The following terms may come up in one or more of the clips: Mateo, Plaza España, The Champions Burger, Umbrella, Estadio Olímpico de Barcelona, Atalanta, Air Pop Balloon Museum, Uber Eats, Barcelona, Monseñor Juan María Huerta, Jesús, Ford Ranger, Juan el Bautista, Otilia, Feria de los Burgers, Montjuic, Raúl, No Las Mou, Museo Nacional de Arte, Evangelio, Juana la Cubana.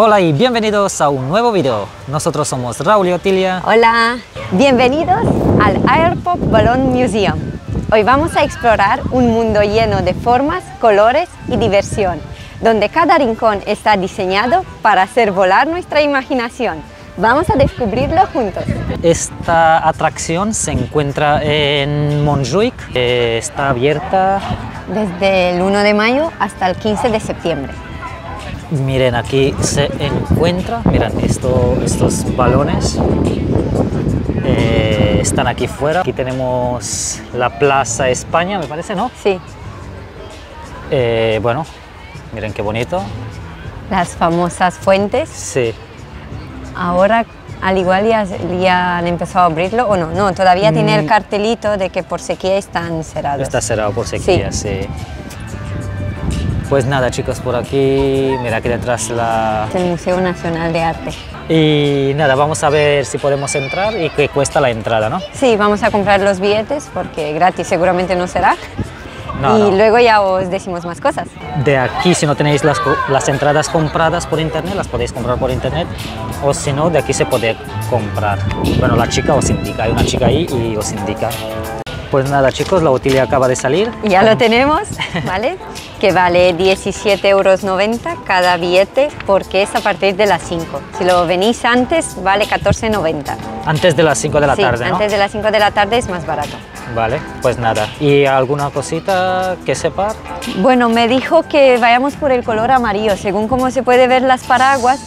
Hola y bienvenidos a un nuevo video. Nosotros somos Raúl y Otilia. Hola, bienvenidos al Air Pop Balloon Museum. Hoy vamos a explorar un mundo lleno de formas, colores y diversión, donde cada rincón está diseñado para hacer volar nuestra imaginación. Vamos a descubrirlo juntos. Esta atracción se encuentra en Montjuic. Está abierta desde el 1 de mayo hasta el 15 de septiembre. Miren, aquí se encuentra, miren, estos balones están aquí fuera. Aquí tenemos la Plaza España, me parece, ¿no? Sí. Bueno, miren qué bonito. Las famosas fuentes. Sí. Ahora, al igual ya han empezado a abrirlo o no. No, todavía tiene el cartelito de que por sequía están cerrados. Está cerrado por sequía, sí. Pues nada, chicos, por aquí, mira, aquí detrás el Museo Nacional de Arte. Y nada, vamos a ver si podemos entrar y qué cuesta la entrada, ¿no? Sí, vamos a comprar los billetes porque gratis seguramente no será. No. Luego ya os decimos más cosas. De aquí, si no tenéis las entradas compradas por internet, las podéis comprar por internet, o si no, de aquí se puede comprar. Bueno, la chica os indica, hay una chica ahí y os indica. Pues nada, chicos, la botella acaba de salir. Ya lo tenemos, ¿vale? Que vale 17,90 € cada billete, porque es a partir de las 5. Si lo venís antes, vale 14,90 €. Antes de las 5 de la tarde, ¿no? Antes de las 5 de la tarde es más barato. Vale, pues nada. ¿Y alguna cosita que sepa? Bueno, me dijo que vayamos por el color amarillo. Según como se puede ver las paraguas,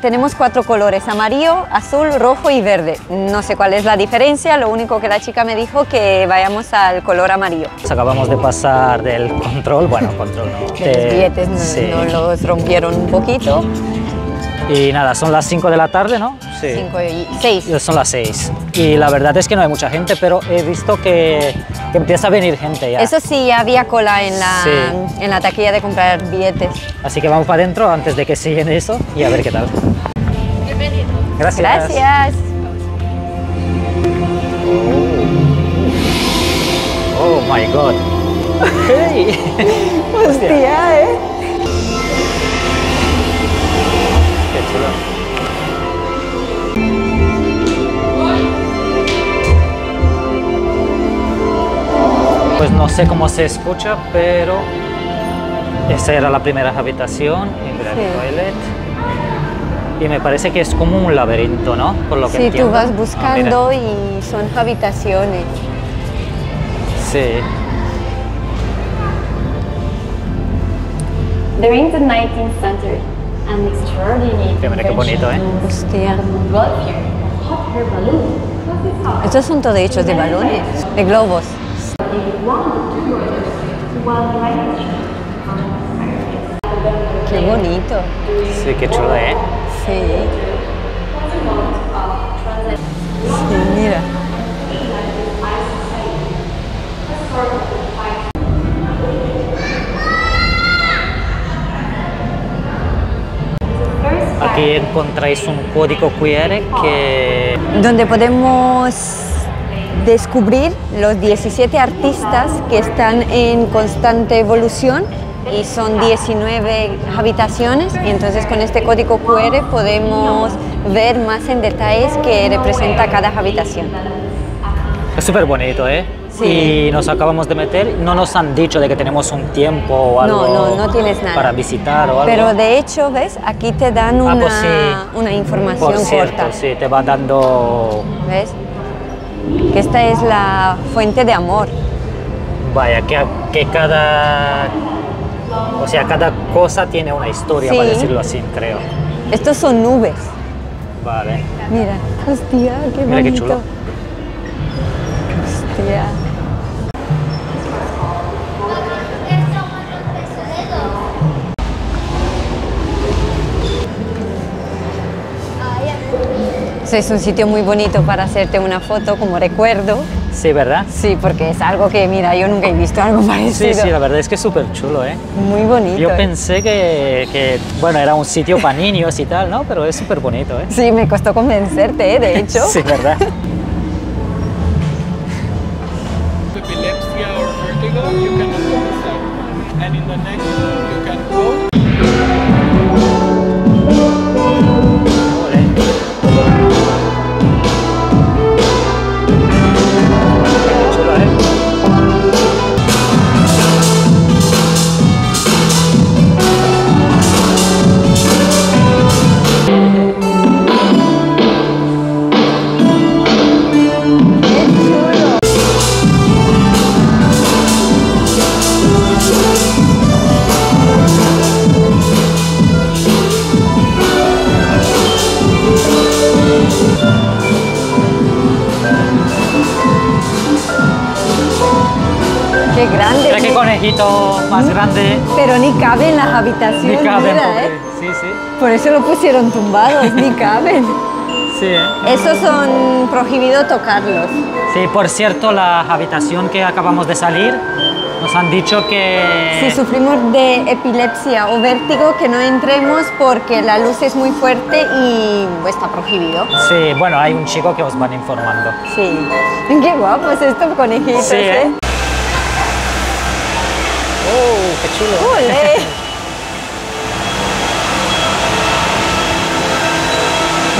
tenemos 4 colores: amarillo, azul, rojo y verde. No sé cuál es la diferencia, lo único que la chica me dijo que vayamos al color amarillo. Pues acabamos de pasar del control, bueno, control no. Los billetes sí. Nos los rompieron un poquito. Y nada, son las 5 de la tarde, ¿no? Sí. 5 y 6. Son las 6. Y la verdad es que no hay mucha gente, pero he visto que empieza a venir gente ya. Eso sí, ya había cola en la taquilla de comprar billetes. Así que vamos para adentro antes de que se llene eso y a ver qué tal. Bienvenido. Gracias. Gracias. Oh, oh my God. Hey. Hostia, ¿eh? Pues no sé cómo se escucha, pero esa era la primera habitación, sí. Y me parece que es como un laberinto, ¿no? Por lo que sí, entiendo. Tú vas buscando y son habitaciones. Sí. During the 19th century, an extraordinary qué bonito, ¿eh? Hostia. Estos son todos hechos de balones, de globos. Qué bonito. Sí, qué chulo, ¿eh? Sí. Sí, mira. Aquí encontráis un código QR que... donde podemos descubrir los 17 artistas que están en constante evolución y son 19 habitaciones, y entonces con este código QR podemos ver más en detalles que representa cada habitación. Es súper bonito, ¿eh? Sí. Y nos acabamos de meter, no nos han dicho de que tenemos un tiempo o algo. No tienes nada para visitar o algo. Pero de hecho, ¿ves? Aquí te dan una información corta. Sí, te va dando... ¿Ves? Que esta es la fuente de amor. Vaya, que cada... O sea, cada cosa tiene una historia, sí. Para decirlo así, creo. Estos son nubes. Vale. Mira, hostia, qué bonito. Mira qué chulo. Hostia. Es un sitio muy bonito para hacerte una foto como recuerdo. Sí, ¿verdad? Sí, porque es algo que, mira, yo nunca he visto algo parecido. Sí, sí, la verdad es que es súper chulo, ¿eh? Muy bonito. Yo pensé que, bueno, era un sitio para niños y tal, ¿no? Pero es súper bonito, ¿eh? Sí, me costó convencerte, ¿eh? De hecho. Sí, ¿verdad? grande. Mira qué conejito más grande. Pero ni cabe en las habitaciones. Ni cabe, mira, sí, sí. Por eso lo pusieron tumbados, ni caben. Sí, ¿eh? Esos son prohibido tocarlos. Sí, por cierto, la habitación que acabamos de salir, nos han dicho que... Si sufrimos de epilepsia o vértigo, que no entremos porque la luz es muy fuerte y está prohibido. Sí, bueno, hay un chico que os van informando. Sí. Qué guapos estos conejitos, sí, ¿eh? ¡Oh, qué chulo! ¡Olé!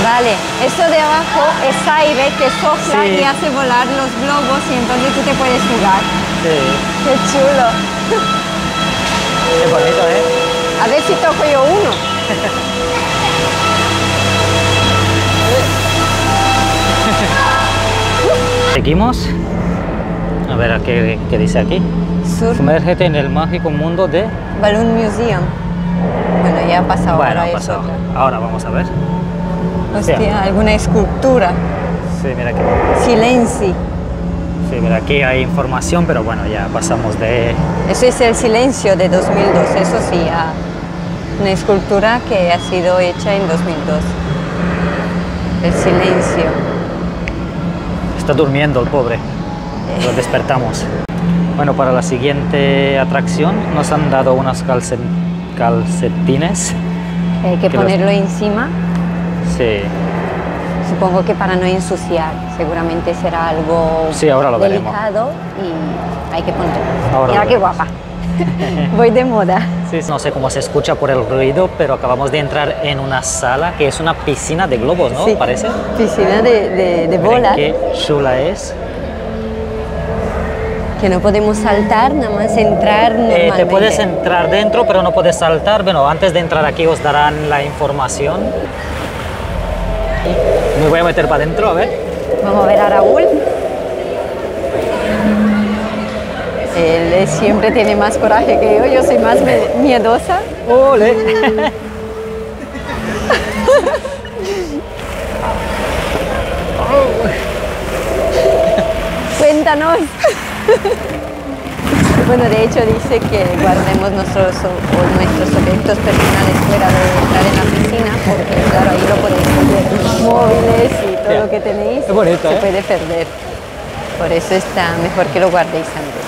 Vale, esto de abajo es aire que sopla, sí, y hace volar los globos y entonces tú te puedes jugar. Sí. ¡Qué chulo! Qué bonito, ¿eh? A ver si toco yo uno. Seguimos. A ver, ¿qué dice aquí? Sur. Sumérgete en el mágico mundo de... Balloon Museum. Bueno, ya ha pasado. Bueno, ahora ha pasado. Ahora vamos a ver. Hostia, sí, alguna escultura. Sí, mira aquí. Silenci. Sí, mira, aquí hay información, pero bueno, ya pasamos de... Eso es el silencio de 2002, eso sí, una escultura que ha sido hecha en 2002. El silencio. Está durmiendo el pobre, lo despertamos. Bueno, para la siguiente atracción nos han dado unos calcetines. Hay que ponerlo encima. Sí. Supongo que para no ensuciar, seguramente será algo, sí, ahora lo delicado veremos. Y hay que ponerlo. Ahora mira qué guapa, voy de moda. Sí, no sé cómo se escucha por el ruido, pero acabamos de entrar en una sala que es una piscina de globos, ¿no? Sí, parece. Piscina de bolas. Qué chula es. Que no podemos saltar, nada más entrar normalmente. Te puedes entrar dentro, pero no puedes saltar. Bueno, antes de entrar aquí os darán la información. Me voy a meter para adentro, a ver. Vamos a ver a Raúl. Él siempre tiene más coraje que yo soy más miedosa. ¡Ole! Cuéntanos. Bueno, de hecho dice que guardemos nuestros objetos personales fuera de entrar en la piscina, porque claro, ahí lo podéis perder, móviles y todo, sí, lo que tenéis es bonito, se puede perder. Por eso está mejor que lo guardéis antes.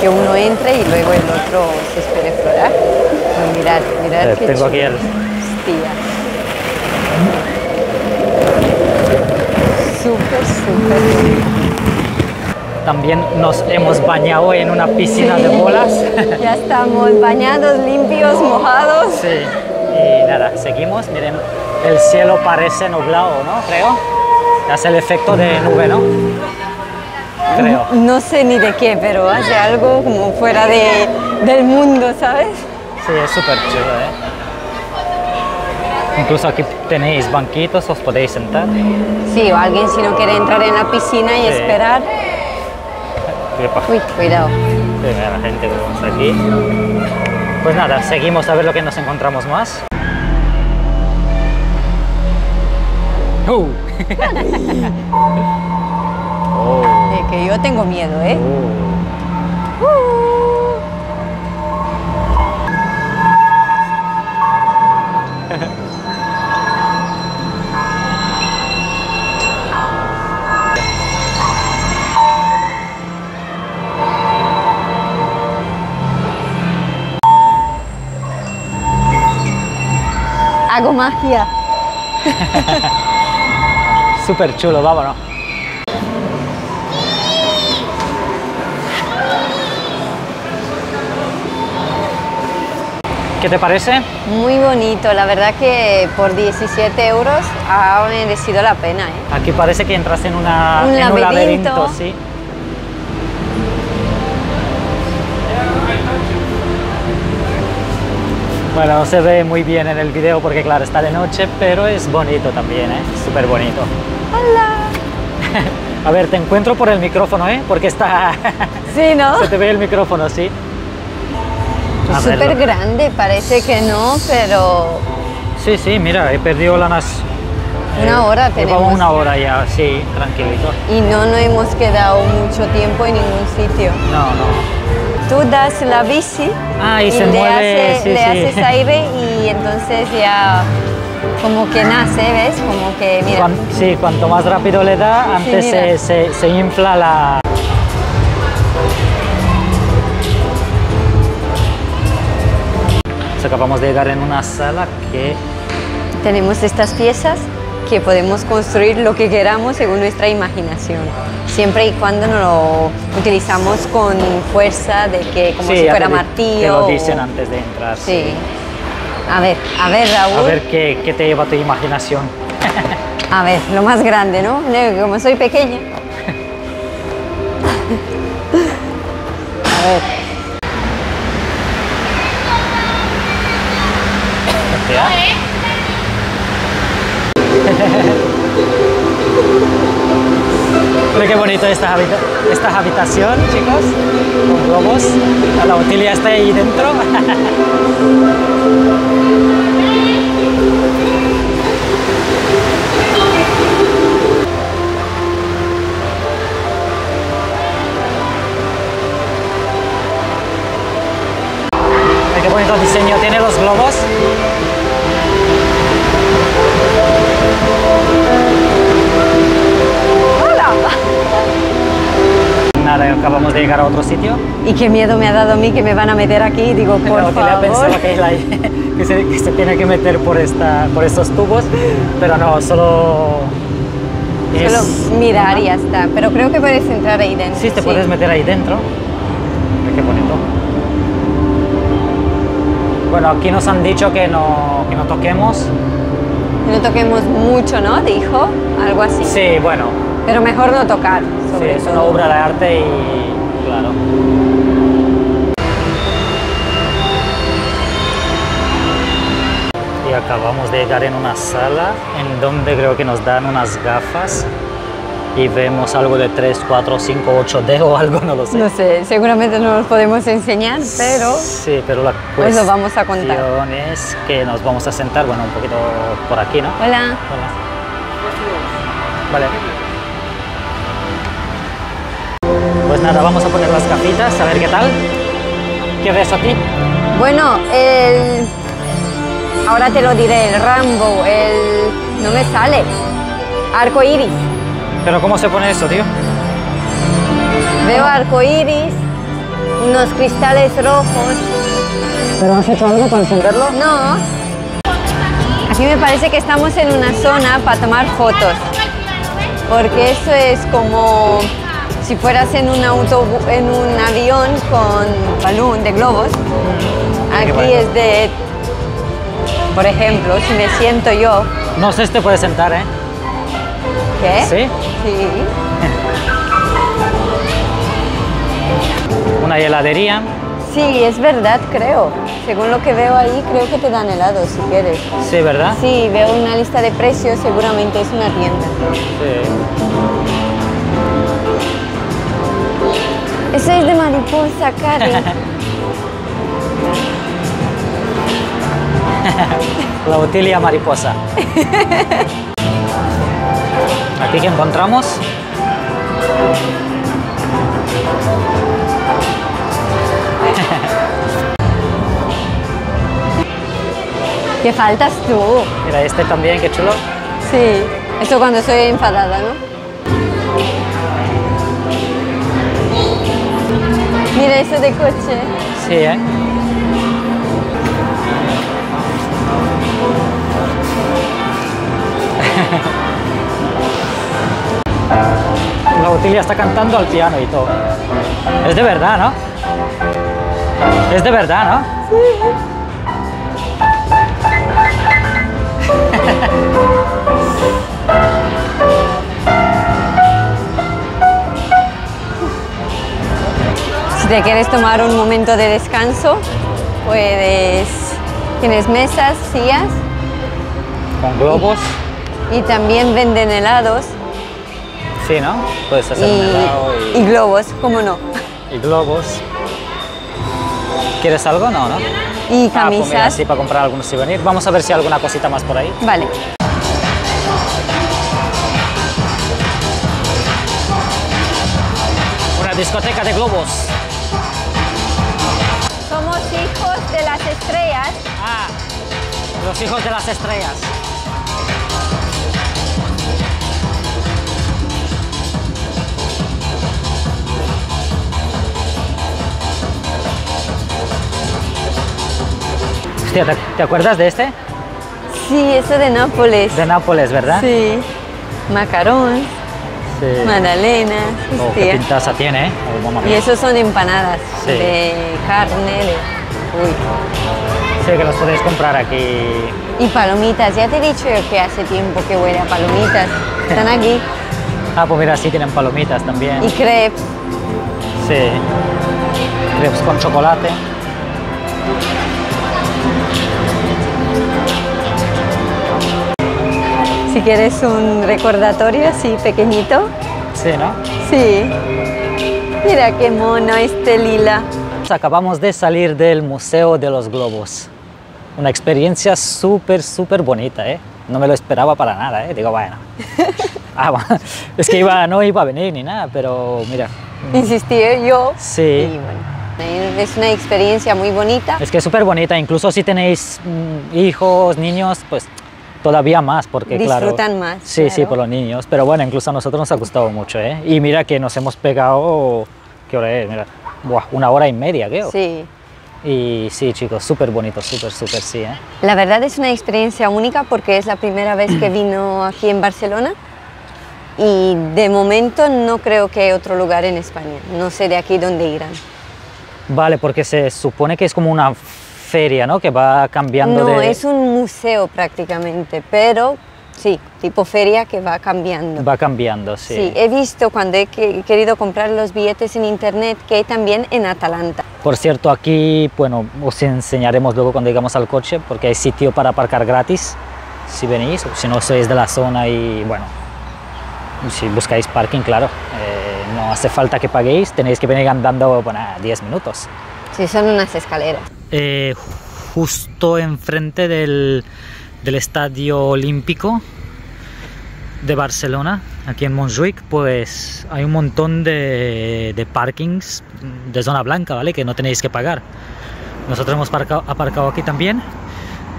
Que uno entre y luego el otro se espera explorar. Pues mirad, mirad que tengo aquí el... Hostia. Súper, súper. También nos hemos bañado en una piscina, sí, de bolas. Ya estamos bañados, limpios, mojados. Sí, y nada, seguimos. Miren, el cielo parece nublado, ¿no? Creo. Hace el efecto de nube, ¿no? Creo. No sé ni de qué, pero hace algo como fuera del mundo, ¿sabes? Sí, es súper chulo, ¿eh? Incluso aquí tenéis banquitos, os podéis sentar. Sí, o alguien si no quiere entrar en la piscina y esperar. Uy, cuidado. Mira, la gente que vemos aquí. Pues nada, seguimos a ver lo que nos encontramos más. ¡Oh! Oh. Que yo tengo miedo, ¿eh? Oh. Hago magia. Súper chulo, vámonos. ¿Qué te parece? Muy bonito, la verdad que por 17 € ha merecido la pena, ¿eh? Aquí parece que entras en un laberinto, sí. Bueno, no se ve muy bien en el video porque, claro, está de noche, pero es bonito también, ¿eh? Súper bonito. ¡Hola! A ver, te encuentro por el micrófono, ¿eh? Porque está... Sí, ¿no? Se te ve el micrófono, sí. Súper grande, parece que no, pero... Sí, sí, mira, he perdido la Una hora tenemos. Llevamos una hora ya, sí, tranquilito. Y no hemos quedado mucho tiempo en ningún sitio. No, no. Tú das la bici y se mueve, haces aire y entonces ya como que nace, ¿ves? Como que mira. Sí, cuanto más rápido le da, antes sí, se infla la... Acabamos de llegar en una sala que... Tenemos estas piezas que podemos construir lo que queramos según nuestra imaginación, siempre y cuando no lo utilizamos con fuerza, de que como si fuera martillo. Te lo dicen antes de entrar. Sí. A ver, Raúl. A ver qué te lleva tu imaginación. A ver, lo más grande, ¿no? Como soy pequeña. A ver. Mira qué bonito esta habitación, chicos, con globos. La Otilia está ahí dentro. Mira qué bonito diseño tiene los globos. Nada, acabamos de llegar a otro sitio. Y qué miedo me ha dado a mí que me van a meter aquí. Digo, por favor. Pensaba que se tiene que meter por estos tubos, pero no, solo mirar y ya está. Pero creo que puedes entrar ahí dentro. Sí, te puedes meter ahí dentro. Qué bonito. Bueno, aquí nos han dicho que no toquemos. Que no toquemos mucho, ¿no? Dijo, algo así. Sí, bueno. Pero mejor no tocar. Sí, es una obra de arte y claro. Y acabamos de llegar en una sala en donde creo que nos dan unas gafas y vemos algo de 3, 4, 5, 8D o algo, no lo sé. No sé, seguramente no los podemos enseñar, pero... Sí, pero la cuestión vamos a contar. Es que nos vamos a sentar, bueno, un poquito por aquí, ¿no? Hola. Hola. Vale. Pues nada, vamos a poner las gafitas, a ver qué tal. ¿Qué ves aquí? Bueno, ahora te lo diré, el Rambo, no me sale. Arco iris. ¿Pero cómo se pone eso, tío? Veo arco iris, unos cristales rojos. ¿Pero has hecho algo para encenderlo? No. Aquí me parece que estamos en una zona para tomar fotos. Porque eso es como... Si fueras en un avión con balón de globos, aquí es de, por ejemplo, si me siento yo. No sé si te puedes sentar, ¿eh? ¿Qué? ¿Sí? Sí. Una heladería. Sí, es verdad, creo. Según lo que veo ahí, creo que te dan helado si quieres. Sí, ¿verdad? Sí, veo una lista de precios, seguramente es una tienda. Sí. Eso es de mariposa, Cari. La Otilia mariposa. ¿Aquí qué encontramos? ¿Qué faltas tú? Mira, este también, qué chulo. Sí, esto cuando estoy enfadada, ¿no? Mira eso de coche. Sí, ¿eh? La Otilia está cantando al piano y todo. Es de verdad, ¿no? Es de verdad, ¿no? Sí. Si quieres tomar un momento de descanso, puedes... Tienes mesas, sillas. Con globos. Y también venden helados. Sí, ¿no? Puedes hacer un helado y globos, ¿cómo no? Y globos. ¿Quieres algo? No, ¿no? Y camisas. Pues mira, sí, para comprar algunos souvenirs. Vamos a ver si hay alguna cosita más por ahí. Vale. discoteca de globos. Somos hijos de las estrellas. Ah, los hijos de las estrellas. Hostia, ¿te acuerdas de este? Sí, eso de Nápoles. De Nápoles, ¿verdad? Sí. Macarón, sí. Magdalena. Oh, qué pintaza tiene, ¿eh? Oh, mamá mía. Y esos son empanadas, sí, de carne, de... Uy. Sí, que los podéis comprar aquí. Y palomitas, ya te he dicho yo que hace tiempo que huele a palomitas. Están aquí. Ah, pues mira, sí tienen palomitas también. Y crepes. Sí. Crepes con chocolate. Si quieres un recordatorio así pequeñito. Sí, ¿no? Sí. Mira qué mono este lila. Acabamos de salir del Museo de los Globos. Una experiencia súper, súper bonita, ¿eh? No me lo esperaba para nada, ¿eh? Digo, bueno. Ah, bueno. Es que no iba a venir ni nada, pero mira. Insistí yo. Sí. Y bueno. Es una experiencia muy bonita. Es que es súper bonita, incluso si tenéis hijos, niños, pues todavía más, porque disfrutan, claro, más. Sí, claro, sí, por los niños. Pero bueno, incluso a nosotros nos ha gustado mucho, ¿eh? Y mira que nos hemos pegado, ¿qué hora es? Mira, buah, 1 hora y media, creo. Sí. Y sí, chicos, súper bonito, súper, súper, sí, ¿eh? La verdad es una experiencia única porque es la primera vez que vino aquí en Barcelona. Y de momento no creo que hay otro lugar en España. No sé de aquí dónde irán. Vale, porque se supone que es como una feria, ¿no? Que va cambiando de... No, es un museo prácticamente, pero sí, tipo feria que va cambiando. Va cambiando, sí. Sí, he visto cuando he querido comprar los billetes en internet que hay también en Atalanta. Por cierto, aquí, bueno, os enseñaremos luego cuando llegamos al coche, porque hay sitio para aparcar gratis, si venís, o si no sois de la zona y, bueno, si buscáis parking, claro. No hace falta que paguéis, tenéis que venir andando, bueno, 10 minutos. Sí, son unas escaleras. Justo enfrente del Estadio Olímpico de Barcelona, aquí en Montjuic, pues hay un montón de parkings de zona blanca, ¿vale? Que no tenéis que pagar. Nosotros hemos aparcado aquí también.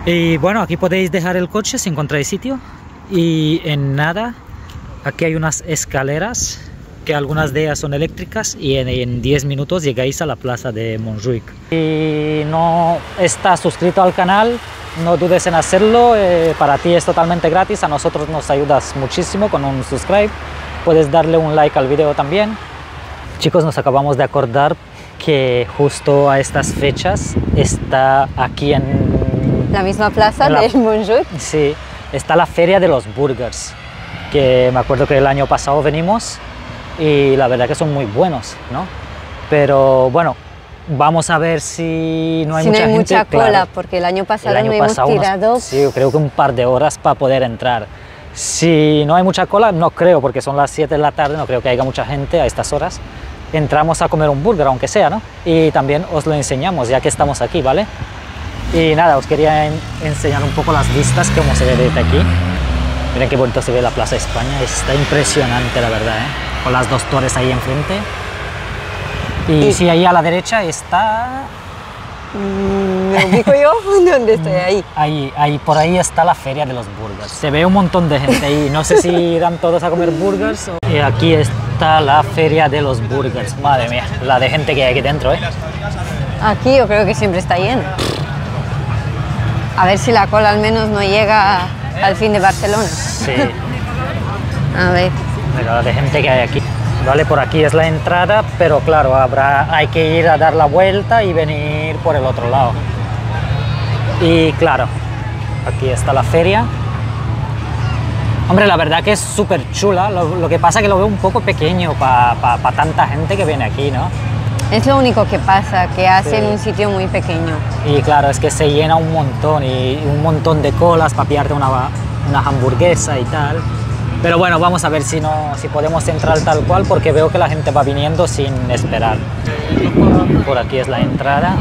Y bueno, aquí podéis dejar el coche si encontráis sitio. Y en nada, aquí hay unas escaleras, que algunas de ellas son eléctricas, y en 10 minutos llegáis a la plaza de Montjuic. Si no estás suscrito al canal, no dudes en hacerlo, para ti es totalmente gratis, a nosotros nos ayudas muchísimo con un subscribe, puedes darle un like al video también. Chicos, nos acabamos de acordar que justo a estas fechas está aquí en... la misma plaza de Montjuic. Sí, está la Feria de los Burgers, que me acuerdo que el año pasado venimos, y la verdad que son muy buenos, ¿no? Pero bueno, vamos a ver si no hay mucha gente. Si no hay mucha cola, claro, porque el año pasado no hemos tirado... Sí, creo que un par de horas para poder entrar. Si no hay mucha cola, no creo, porque son las 7 de la tarde, no creo que haya mucha gente a estas horas. Entramos a comer un burger, aunque sea, ¿no? Y también os lo enseñamos, ya que estamos aquí, ¿vale? Y nada, os quería enseñar un poco las vistas, como se ve desde aquí. Miren qué bonito se ve la Plaza España, está impresionante, la verdad, ¿eh? Con las dos torres ahí enfrente. Y sí, ahí a la derecha está... ¿Me ubico yo? ¿Dónde estoy? Ahí. Ahí. Por ahí está la Feria de los Burgers. Se ve un montón de gente ahí. No sé si irán todos a comer burgers o... Y aquí está la Feria de los Burgers. Madre mía, la de gente que hay aquí dentro, ¿eh? Aquí yo creo que siempre está lleno. A ver si la cola al menos no llega al fin de Barcelona. Sí. A ver... Mira, de gente que hay aquí, vale, por aquí es la entrada, pero claro, hay que ir a dar la vuelta y venir por el otro lado. Y claro, aquí está la feria. Hombre, la verdad que es súper chula, lo que pasa que lo veo un poco pequeño para tanta gente que viene aquí, ¿no? Es lo único que pasa, que hacen un sitio muy pequeño. Y claro, es que se llena un montón, y un montón de colas para pillarte una hamburguesa y tal. Pero bueno, vamos a ver si podemos entrar tal cual, porque veo que la gente va viniendo sin esperar. Por aquí es la entrada.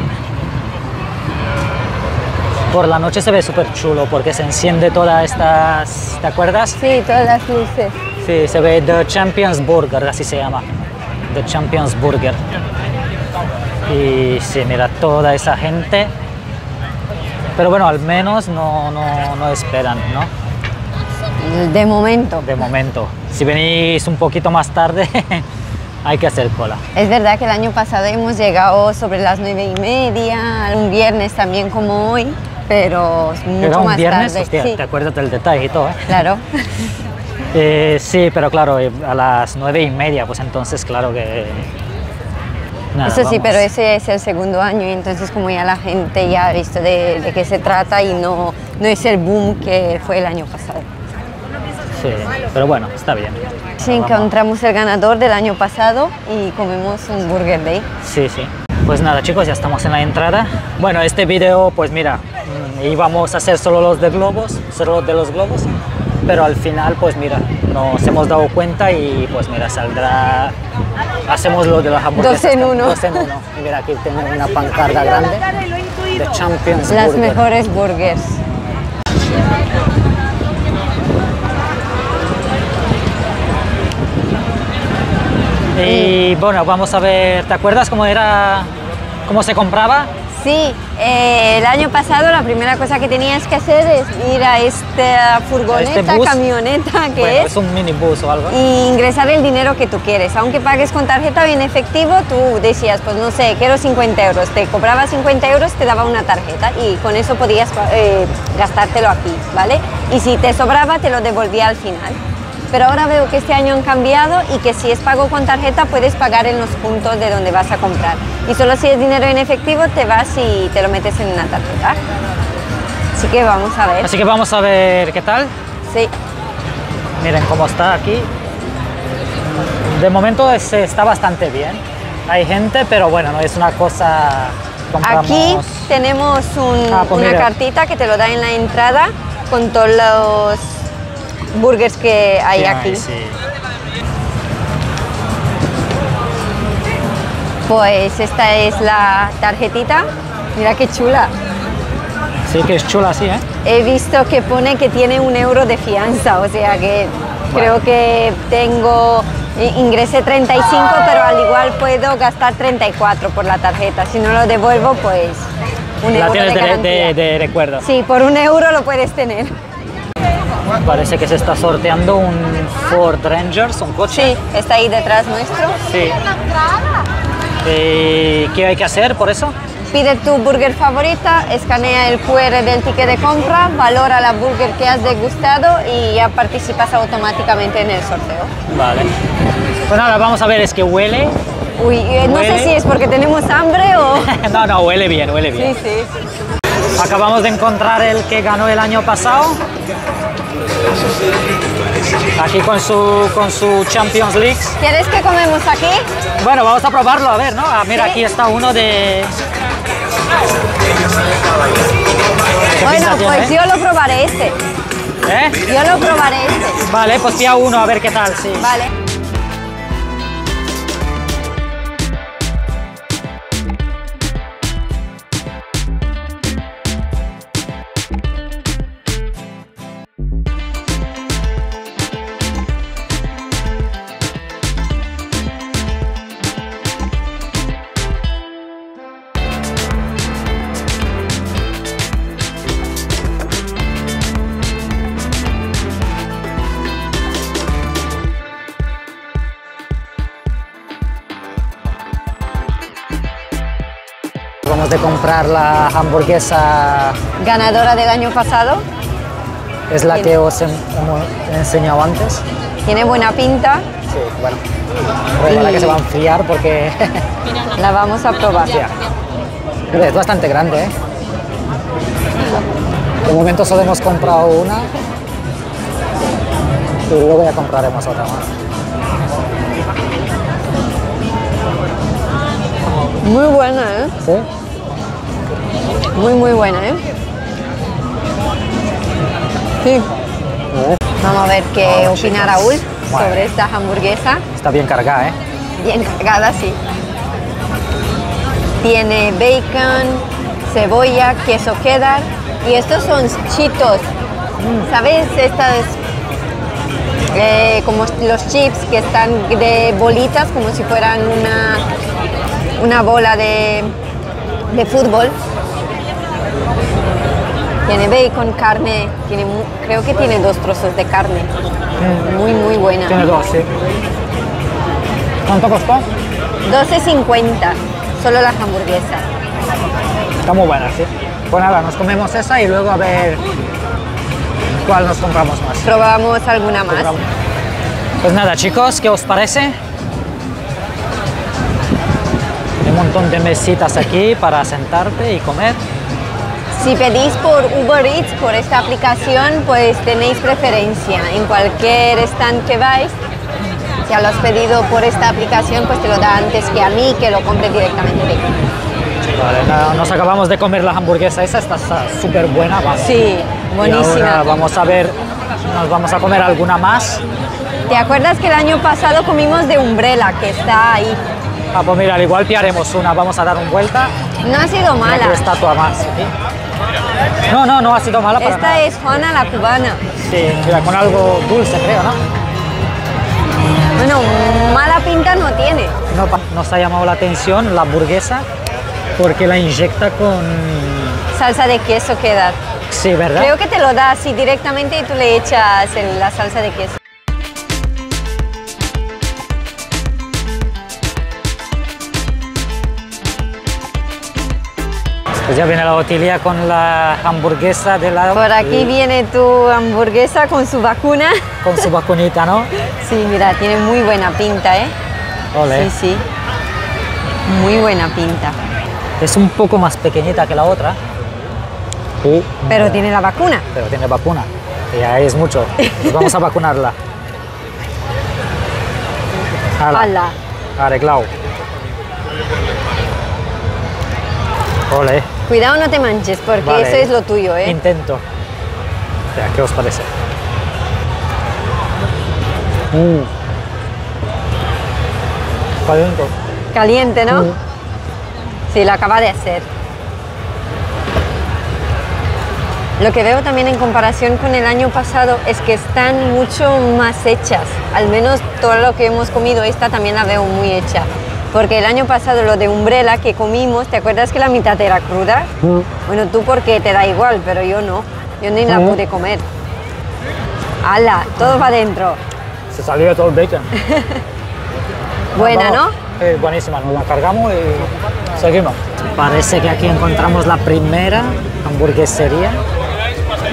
Por la noche se ve súper chulo, porque se enciende todas estas... ¿Te acuerdas? Sí, todas las luces. Sí, se ve The Champions Burger, así se llama. The Champions Burger. Y se mira toda esa gente. Pero bueno, al menos no esperan, ¿no? De momento. De momento. Si venís un poquito más tarde, hay que hacer cola. Es verdad que el año pasado hemos llegado sobre las 9:30, un viernes también como hoy, pero mucho más viernes, tarde. Hostia, sí. Te acuerdas del detalle y todo, ¿eh? Claro. Sí, pero claro, a las 9:30, pues entonces claro que... Nada, eso sí, vamos. Pero ese es el segundo año y entonces como ya la gente ya ha visto de qué se trata y no es el boom que fue el año pasado. Sí, pero bueno, está bien. Sí, ahora encontramos el ganador del año pasado y comemos un Burger Day. Sí, sí. Pues nada chicos, ya estamos en la entrada. Bueno, este video, pues mira, íbamos a hacer solo los de globos, pero al final, pues mira, nos hemos dado cuenta y pues mira, saldrá... Hacemos lo de las hamburguesas. 2 en 1. 2 en 1. Y mira, aquí tengo una pancarta grande. The Champions Burger. Las mejores burgers. Y bueno, vamos a ver, ¿te acuerdas cómo era, cómo se compraba? Sí, el año pasado la primera cosa que tenías que hacer es ir a esta furgoneta, camioneta que es un minibús o algo, y ingresar el dinero que tú quieres, aunque pagues con tarjeta o en efectivo. Tú decías, pues no sé, quiero 50 euros, te cobraba 50 euros, te daba una tarjeta y con eso podías gastártelo aquí, ¿vale? Y si te sobraba te lo devolvía al final. Pero ahora veo que este año han cambiado y que si es pago con tarjeta puedes pagar en los puntos de donde vas a comprar. Y solo si es dinero en efectivo te vas y te lo metes en una tarjeta. Así que vamos a ver. Así que vamos a ver qué tal. Sí. Miren cómo está aquí. De momento está bastante bien. Hay gente, pero bueno, no es una cosa... Compramos... Aquí tenemos una cartita que te lo da en la entrada con todos los... burgers que hay aquí. Sí. Pues esta es la tarjetita. Mira qué chula. Sí, que es chula, sí, ¿eh? He visto que pone que tiene 1 euro de fianza, o sea que bueno. Creo que tengo... Ingresé 35, pero al igual puedo gastar 34 por la tarjeta. Si no lo devuelvo, pues 1 euro de garantía. De recuerdo. Sí, por 1 euro lo puedes tener. Parece que se está sorteando un Ford Ranger, un coche. Sí, está ahí detrás nuestro. Sí. ¿Qué hay que hacer por eso? Pide tu burger favorita, escanea el QR del ticket de compra, valora la burger que has degustado y ya participas automáticamente en el sorteo. Vale. Pues ahora vamos a ver, es que huele. Uy, no huele. Sé si es porque tenemos hambre o... No, huele bien, huele bien. Sí, sí. Acabamos de encontrar el que ganó el año pasado. Aquí con su Champions League. ¿Quieres que comemos aquí? Bueno, vamos a probarlo, a ver, ¿no? Ah, mira, sí. Aquí está uno de... Bueno, pues yo lo probaré este. ¿Eh? Yo lo probaré este. Vale, pues pilla uno, a ver qué tal, sí. Vale. De comprar la hamburguesa ganadora del año pasado. Es la que os he enseñado antes. Tiene buena pinta. Sí, bueno. La que se va a enfriar porque... La vamos a probar. Sí. Es bastante grande, ¿eh? De momento solo hemos comprado una. Y luego ya compraremos otra más. Muy buena, ¿eh? Sí. Muy buena, ¿eh? Sí. Vamos a ver qué opina Raúl sobre esta hamburguesa. Está bien cargada, ¿eh? Bien cargada, sí. Tiene bacon, cebolla, queso cheddar y estos son chitos. ¿Sabes? Estas como los chips que están de bolitas, como si fueran una bola de fútbol. Tiene bacon, carne, tiene, creo que tiene dos trozos de carne. Muy, muy buena. Tiene dos, sí. ¿Cuánto costó? 12,50, solo las hamburguesas. Está muy buena, sí. Pues nada, nos comemos esa y luego a ver cuál nos compramos más. Probamos alguna más. Pues nada, chicos, ¿qué os parece? Hay un montón de mesitas aquí para sentarte y comer. Si pedís por Uber Eats, por esta aplicación, pues tenéis preferencia. En cualquier stand que vais, si lo has pedido por esta aplicación, pues te lo da antes que a mí, que lo compre directamente. Vale, nada, nos acabamos de comer la hamburguesa. Esa está súper buena, vamos. Sí, buenísima. Y ahora vamos a ver, nos vamos a comer alguna más. ¿Te acuerdas que el año pasado comimos de Umbrella, que está ahí? Ah, pues mira, al igual pillaremos una. Vamos a dar una vuelta. No ha sido mala. Una estatua más, ¿sí? No, no, no ha sido mala para nada. Esta es Juana la Cubana. Sí, mira, con algo dulce, creo, ¿no? Bueno, mala pinta no tiene. No, nos ha llamado la atención la hamburguesa porque la inyecta con... salsa de queso queda. Sí, ¿verdad? Creo que te lo da así directamente y tú le echas la salsa de queso. Pues ya viene la Otilia con la hamburguesa de la... Por aquí viene tu hamburguesa con su vacuna. Con su vacunita, ¿no? Sí, mira, tiene muy buena pinta, ¿eh? Olé. Sí, sí. Muy buena pinta. Es un poco más pequeñita que la otra. Sí. Pero tiene la vacuna. Pero tiene vacuna. Ya es mucho. Pues vamos a vacunarla. ¡Hala! Arreglado. Olé. Cuidado, no te manches, porque vale, eso es lo tuyo, ¿eh? Intento. O sea, ¿qué os parece? Caliente. Caliente, ¿no? Sí, lo acaba de hacer. Lo que veo también en comparación con el año pasado es que están mucho más hechas. Al menos todo lo que hemos comido, esta también la veo muy hecha. Porque el año pasado lo de Umbrella que comimos, ¿te acuerdas que la mitad era cruda? Bueno, tú porque te da igual, pero yo no. Yo ni la pude comer. ¡Hala! Todo va adentro. Se salió todo el bacon. Buena, ¿no? Buenísima, nos la cargamos y seguimos. Parece que aquí encontramos la primera hamburguesería.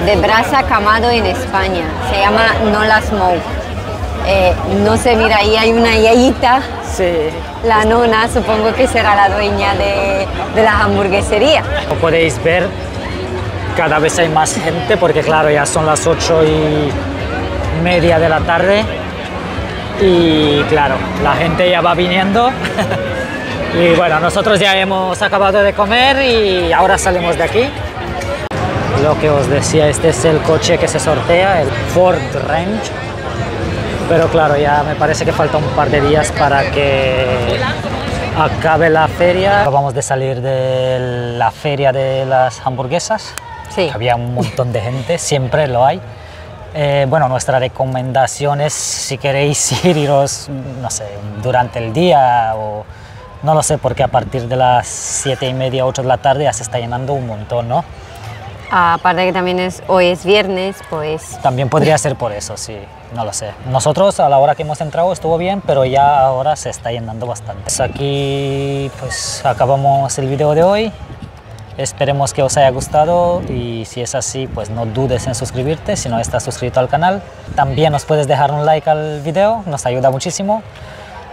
De brasa camado en España. Se llama No Las Mou. No sé, mira, ahí hay una yayita. Sí. La nona, supongo que será la dueña de la hamburguesería. Como podéis ver, cada vez hay más gente porque, claro, ya son las 8:30 de la tarde y, claro, la gente ya va viniendo. Y, bueno, nosotros ya hemos acabado de comer y ahora salimos de aquí. Lo que os decía, este es el coche que se sortea, el Ford Ranger. Pero claro, ya me parece que falta un par de días para que acabe la feria. Acabamos de salir de la feria de las hamburguesas. Sí. Había un montón de gente, siempre lo hay. Bueno, nuestra recomendación es si queréis iros, no sé, durante el día o no lo sé, porque a partir de las 7:30, 8 de la tarde ya se está llenando un montón, ¿no? Aparte que también hoy es viernes, pues... También podría ser por eso, sí, no lo sé. Nosotros a la hora que hemos entrado estuvo bien, pero ya ahora se está llenando bastante. Pues aquí pues acabamos el video de hoy. Esperemos que os haya gustado y si es así, pues no dudes en suscribirte si no estás suscrito al canal. También nos puedes dejar un like al video, nos ayuda muchísimo.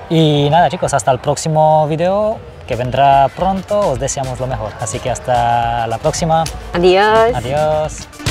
Y nada chicos, hasta el próximo video, que vendrá pronto, os deseamos lo mejor. Así que hasta la próxima. Adiós. Adiós.